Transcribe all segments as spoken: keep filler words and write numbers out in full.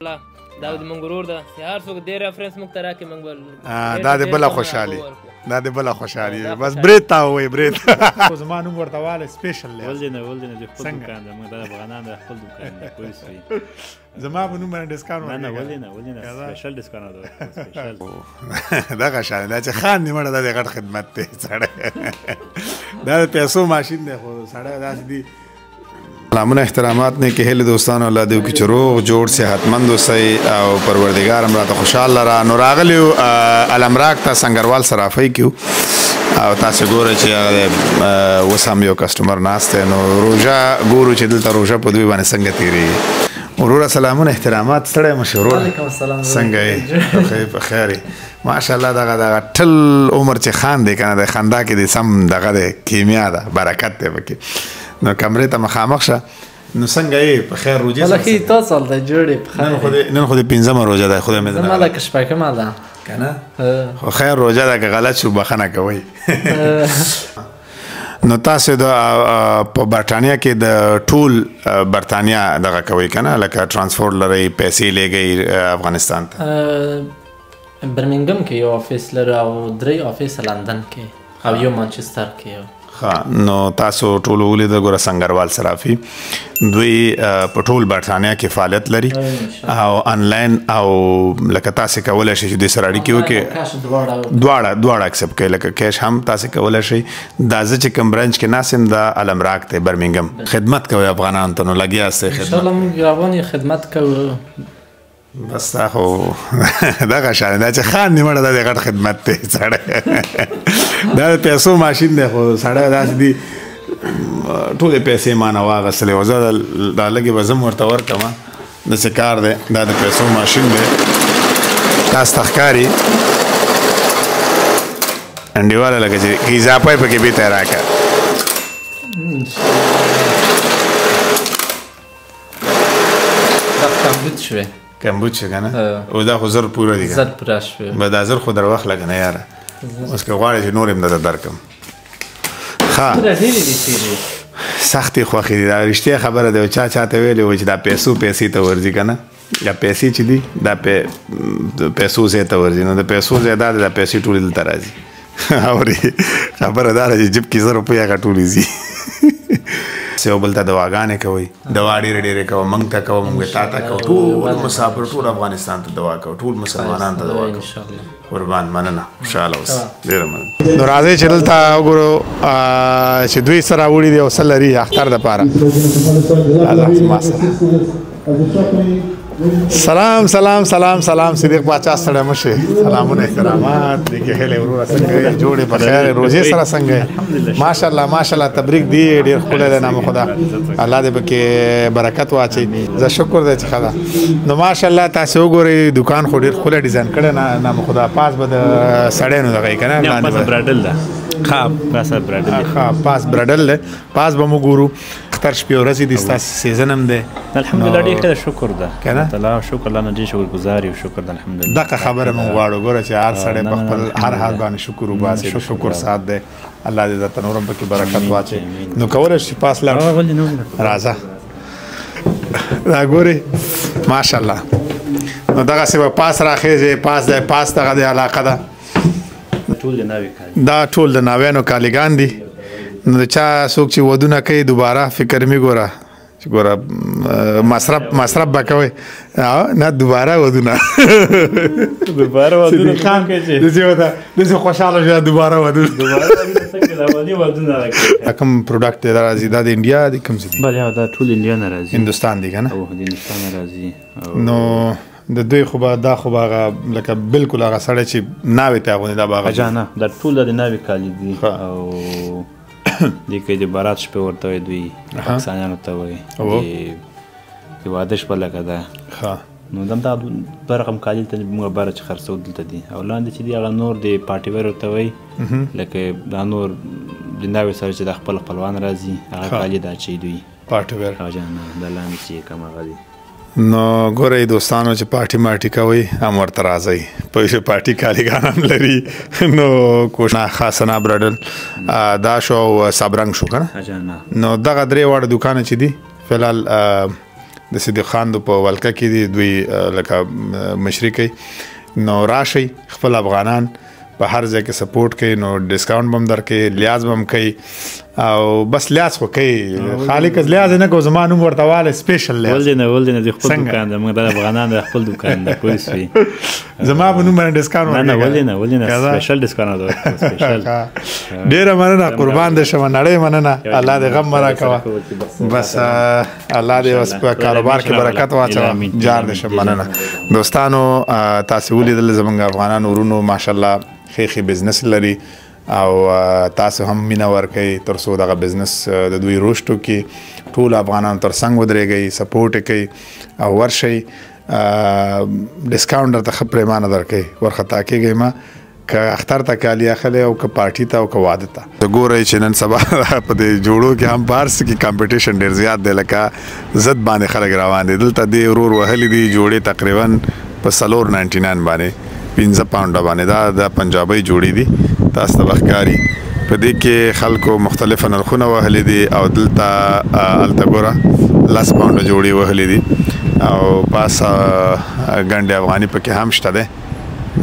دا د منګورور دا هر څوک ډیر ریفرنس مخ ترا کې منګول دا د بل خوشحالي دا د بل خوشحالي بس بریتا وې بریتا خو زما نوم ورته واله سپیشل دی ولدی نه ولدی نه خپل دکان دا موږ د افغانان د خپل دکان دی کویسي زما په نوم باندې ډسکاونټ نه نه ولدی نه ولدی نه سپیشل ډسکاونټ سپیشل دا غشاله دا چې خان دې مړه د غټ خدمت ته سړی دا پیسو ماشين دی خو سړی داسې دی سلامونه احترامات نه کې هله دوستانو الله دې وکړي چې روغ جوړ صحتمند اوسئ او پروردګار امراته خوشاله را نو راغلیو المراک ته سنگروال صرافۍ کې او تاسو ګورئ چې اوس هم یو کسټمر ناست دی نو روژه ګورو چې دلته روژه په دوی باندې څنګه تېرېږي وروره سلامونه احترامات ستړی مه شې وروره څنګه یې په خیر یې ماشاءالله دغه دغه ټل عمر چې خان دی که نه دی خندا کې دې سم دغه دی کیمیا ده برکت دی پکې نو کمرې ته مخامخ شه نو څنګه یې په خیر روجې الله ښه تاسو هلته جوړې په خیر نن خو دې نن خو دې پنځمه روجه ده خدای مې زما لکه شپږمه ده که نه خو خیر روجه ده که غلط شو بخښنه کوئ نو تاسو د په برټانیا کې د ټول برټانیا دغه کوئ که نه لکه ترانسپورټ لرئ پیسې لیږئ افغانستان ته برمنګم کې یو آفیس لرو او درې آفیس لندن کې او یو مانچستر کې یو نو تاسو ټولو ولیده ګوره سنګروال صرافي دوی په ټول برټانیا کې فعالیت لري او انلاین او لکه تاسې کولی شئ چې دوی سره اړیکې وکړئ دواړه دواړه اکسپټ کوئ لکه کیش هم تاسې کولی شئ دا زه چې کوم برانچ کې ناست یم دا المراک دی برمنګم خدمت کوئ افغانانو ته نو لګیا یاستئ انشاءالله موږ روان یې خدمت کوو بس تا خو دغه شان دا چې خان دې مړه دا د غټ خدمت دی سړی دا د پیسو ماشین دی خو سړی داسې دي ټولې پیسې ما نه واغستلې وه زه دا لږې به زه م ورته ورکړم داسې کار دی دا د پیسو ماشین دی تاسو ته ښکاري انډیواله لکه چې اضافه یې پکې بېته یې راکړه دا کمبود شوې کمبود شو که نه اوس دا خو زر پوره دي زر پوره شوې به دا زر خو در واخله که نه یاره اوس که غواړې چې نور یې هم درته درکړم ښه سختې خوښې دي دا رښتیا خبره ده چا چا ته ویلې وه چې دا پیسو پیسې ته ورځي که نه دا پیسې چې دي دا پیسو ځای ته ورځي نو د پیسو ځای دا دی دا پیسې ټولې دلته راځي اورې خبره دا ده چې جیب کې زر روپۍ هغه ټولې ځي یو بل ته دواګانې کوئ دوا ډېرې ډېرې کوه موږ ته کوه موږ تا ته کوه ټول مسافر ټول افغانستان ته دوا کوه ټول مسلمانان ته دوا کوه قربان مننه خوشحاله اوس ډېره مننه نو راځئ چې دلته وګورو چې دوی څه راوړي دي او څه لري اختر دپاره سلام سلام سلام سلام صدیق پاچا ستړی مه شئ سلامونه احترامات نیکې هیلې وروره څنګه یې جوړې په خیر روژې سره څنګه یې ماشاءالله ماشاءالله تبریک دی ډېر ښکلی دی نام خدا الله دې پکې برکت واچوي زه شکر دی چې ښه ده نو ماشاءالله تاسې وګورئ دوکان خو ډېر ښکلی ډیزاین کړی نام خدا پاس به د سړی نو دغه یې که نه براډل ده ښه پاس براډل دی پاس به موږ ګورو اختر شپې ورځې دي ستاسې سیزن هم دی الحمدلله ډېر ښه ده شکر ده که نه تعالی شکر الله نه ډېر شکرګزار یو شکر ده الحمدلله دغه خبره مو غواړو ګوره چې هر سړی په خپل هر حال باندې شکر وباسي د شکر ساعت دی الله دې درته نور هم پکې برکت واچوي نو کولی شي پاس لاړ راځه دا ګورې ماشاءالله نو دغسې به پاس راخیژې پاس دی پاس دغه د علاقه ده دا ټول د ناویانو کالیګان دي نو د چا څوک چې ودونه کوي دوباره فکر مې ګوره چې ګوره مصرف مصرف به کوئ نه دوباره ودونه داسې خوشحاله شو دوباره ودونه دا کوم پروډکټ دی دا راځي دا د انډیا د کوم ځای بله دا ټول انډیا نه راځي هندوستان دی که نه د هندوستان نه راځي نو د دوی خو به دا خو به هغه لکه بلکل هغه سړی چې ناوې ته اغوندي دا به هغه نه دا ټول دا د ناوې کالي دي او دې کوي د بارات شپې ورته وایي دوی پاکستانیانو ته وایي د واده شپه لکه ده نو همدغه دوه رقم کالي دلته موږ باره چې خرڅو دلته دي او لاندې چې دي هغه نور د پارټي ویر ورته وایي لکه دا نور د ناوې سره چې دا خپل خپلوان راځي هغه کالي دا چې دوی پارټي ویر هغه دا لاندې چې کم هغه دي نو ګورئ دوستانو چې پارټي مارټي کوئ هم ورته راځئ په شو پارټي کالیګان هم لري نو کوشنا خاصنا براډل دا شو او صابرنګ شو که نه نو دغه درې واړه دوکانه چې دي فلحال د صدیق خان په ولکه کې دي دوی لکه مشرقي نو راشي خپل افغانان په هر ځای کې سپورټ کوي نو ډسکاونټ بم درکوي لیاز بم کوي او بس لیاز خو کوي خالي که لیاز نه کوو زما نوم ورته واله سپیشل لیاز ولدې نه ولدې نه د خپل دوکان ده موږ د افغانان د خپل دوکان ده پوه شوي زما په نوم باندې ډسکاونټ ورکوي نه ولدې نه ولدې نه سپیشل ډسکاونټ ورکوي سپیشل ډېره مننه قربان دې شم نړۍ مننه الله دې غم مرا کوه بس الله دې اوس په کاروبار کې برکت واچوه جار دې شم مننه دوستانو تاسو ولیدل زموږ افغانان ورونو ماشاءالله خیخي بزنس لري او تاسو هم مینه ورکوئ تر څو دغه بزنس د دوی روشتو کې ټول افغانان تر څنګ ودرېږئ سپورټ یې کوئ او ورشئ ډسکاونټ درته ښه پریمانه درکوئ ورخطا کېږئ ما که اختر ته کالي اخلی او که پارټي ته او که واده ته ګورئ چې نن سبا په دې جوړو کې هم بارس کې کمپټیشن ډېر زیات دی لکه ضد باندې خلک روان دي دلته دې ورور وهلي دي جوړې تقریبا په څلور ناینټي ناین باندې پنځه پاونډه باندې دا د پنجابۍ جوړې دي تاسو ته به ښکاري په دې کې خلکو مختلفه نرخونه وهلي دي او دلته هلته ګوره لس پاونډه جوړې وهلي دي او پاس ګنډې افغاني پکې هم شته دی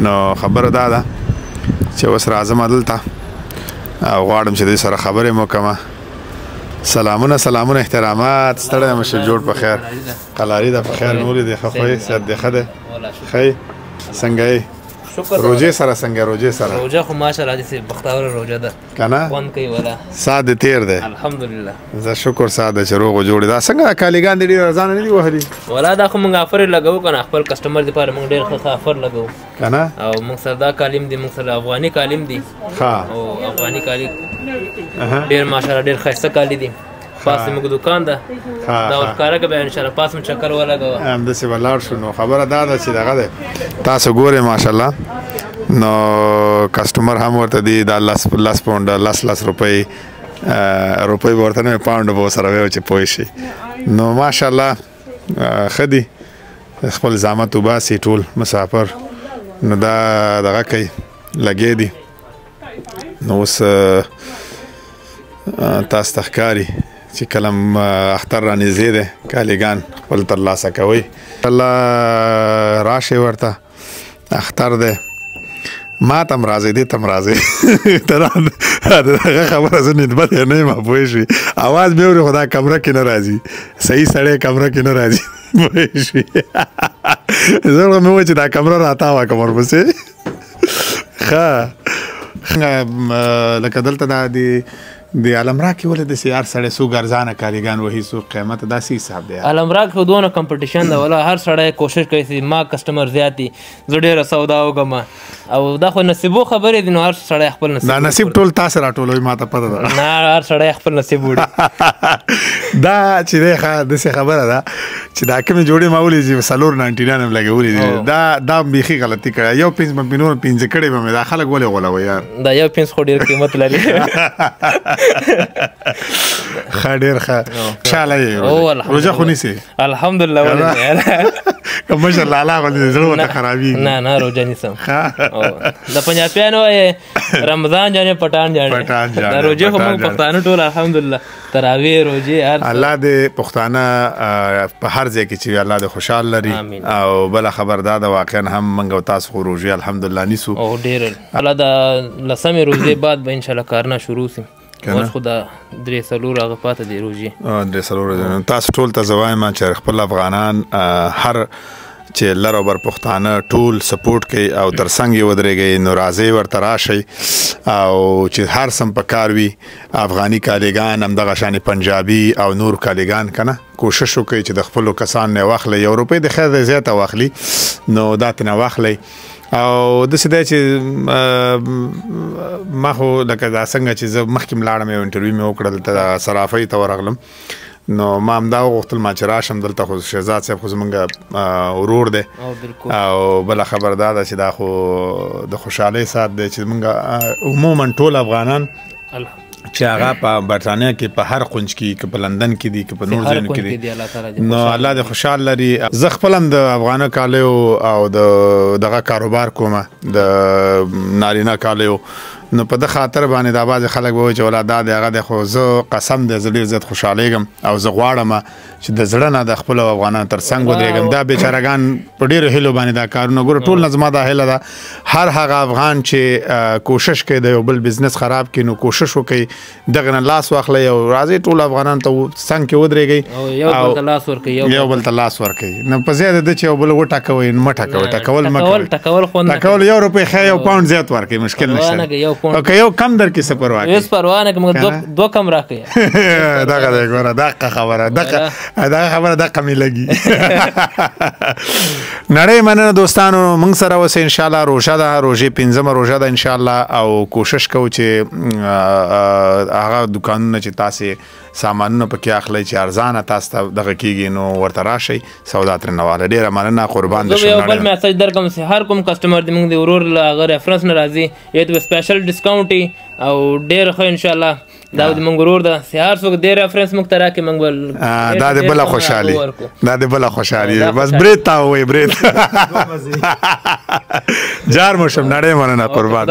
نو خبره دا ده چې اوس راځم دلته او غواړم چې دوی سره خبرې مو کومه سلامونه سلامونه احترامات ستړی یم چې جوړ په خیر قلاري ده په خیر نورې دی ښه خوی صحت دې ښه دی ښه څنګه یې روجه سره څنګه روجه سره روجه خو ماشاءالله داسې بختوره روجه ده که نه خوند کوي ولا سا دې تېر دی الحمدلله زه شکر سا ده چې روغ و جوړ دی دا څنګه کالیګان دې ډېر ارزانه نه دي وهلي ولا دا خو موږ افر لګوو که نه خپل کسټمر دپاره موږ ډېر ښه افر لګوو که نه او موږ سره دا کالم دي موږ سره افغاني کالم دي ښه او افغاني کالي ډېر ماشاءالله ډېر ښایسته کالي دي پاس موږ دوکان ده دا ورکاره که بیا انشاءالله پاس مو چکر ولګوه همداسې به لاړ شو نو خبره دا ده چې دغه دی تاسو ګورئ ماشاءالله نو کسټمر هم ورته دي دا لس لس پونډه لس لس روپۍ روپۍ به ورته نه وي پاونډه به ورسره وي چې پوه شي نو ماشاءالله ښه دي خپل زحمت وباسي ټول مسافر نو دا دغه کوي لګې دي نو اوس تاسو ته ښکاري چې کلم اختر را نږدې دی کالیګان خپل ترلاسه کوئ الله راشئ ورته اختر دی ما ته هم راځئ دې ته هم راځئ د دغه خبره زه نسبت یې نه یم پوه شوي اواز مې اوري خو دا کمره کې نه راځي صحیح سړی کمره کې نه راځي پوه شوي زه خو مې ووایه چې دا کمره راتاوه کړم ورپسې ښه لکه دلته دا د د علمراک ولې داسې هر سړی څوک ارزانه کاریګان وهي څوک قیمته داسې حساب دی علمراک خو دونه کمپټیشن دی ولا هر سړی کوشش کوي چې ما کسټمر زیات دي زه ډېره سودا وکړم او دا خو نصیبو خبرې دي نو هر سړی خپل نصیب دا نصیب ټول تاسو راټولوي ما ته پته ده نه هر سړی خپل نصیب وړي دا چې دی داسې خبره ده چې دا کومې جوړې ما ولې چې څلور ناینټي ناین هم لګولې دي دا دا هم بیخي غلطي کړې یو پنځ به مې نور پنځه کړې به مې دا خلک ولې غولوي یار دا یو پنځ خو ډېر قیمت لري ښه ډېر ښه خوشحاله یې روژه خو نیسې الحمدلله ولې که مشر لالا غوندې زړه ورته خرابېږي نه نه روژه نیسم د پنجابیان وایې رمضان جانې پټان جانې د روژې خو موږ پښتانه ټول الحمدلله تراویح روژې هر الله دې پښتانه په هر ځای کې چې وي الله دې خوشحال لري او بله خبر دا ده واقعا هم موږ او تاسو خو روژې الحمدلله نیسو او ډېر الله د لسمې روژې بعد به انشاءالله کارونه شروع سي اوس خو دا درې څلور هغه پاته دی روژې درې څلور تاسو ټول ته زه وایم چې خپل افغانان هر چې لر او بر پښتانه ټول سپورټ کوي او تر څنګ یې ودرېږئ نو راځئ ورته راشئ او چې هر څه په کار وي افغاني کالیګان همدغه شانې پنجابي او نور کالیګان که نه کوشش وکړئ چې د خپلو کسانو نه یې واخلئ یو روپۍ د خیر دی زیاته واخلي نو دا ترنه واخلئ او داسې دی چې ما خو لکه دا څنګه چې زه مخکې لاړم یو انټرویو مې وکړه دلته د صرافۍ ته ورغلم نو ما همدا وغوښتل ما چې راشم دلته خو شهزاد صاحب خو زمونږ ورور دی او بله خبر دا ده چې دا خو د خوشحالۍ ساعت دی چې زمونږ عموما ټول افغانان چې هغه په برټانیه کې په هر قنج کې که په لندن کې دي که په نور ځایونو کې دي نو الله دې خوشحال لري زه خپل هم د افغانه کالیو او د دغه کاروبار کومه د نارینه کالیو نو په د خاطر باندې د باز خلک وو چې ولادت هغه د خو زو قسم د زلیر زت خوشالېګم او زه غواړم چې د زړه نه د خپل افغانان تر څنګ ودرېګم دا بیچارهګان په ډېر هلو باندې دا کارونه ګور ټول نظمه دا هله دا هر هغه افغان چې کوشش کوي د یو بل بزنس خراب کینو کوشش وکړي دغه نه لاس واخلي او راځي ټول افغانان ته څنګ کې ودرېږي او یو بل لاس ورکړي یو بل لاس ورکړي نه په زیاده د چې یو بل وټا کوي نه مټا کوي تکول مکول تکول خو نه تکول یو روپۍ خې یو پاوند زیات ورکړي مشکل نشته اوکه یو کم در کې سفر واکې یس پروانه کوم دو کم راکې دا غره دا خبره دا خبره دا کمی لګي نړۍ مننه دوستانو موږ سره اوس ان شاء الله روزه ده روزه پنځمه روزه ده ان شاء الله او کوشش کوو چې هغه دکانونه چې تاسو سامانونه پکې اخلي چې ارزانه تاسو دغه کېږي نو ورته راشي سودا تر نواله ډیره مننه قربان دي شو بل میسج درکوم سه هر کوم کسٹمر دې موږ دی ورور هغه ریفرنس نه راځي یو د سپیشل ډسکاونټ او ډیر خو ان شاء الله دا د منګورور د سهار څوک ډیر ریفرنس موږ ترا کې منګول دا د بل خوشحالي دا د بل خوشحالي بس بریتا وې بریتا جار مو شم نړۍ مننه قربان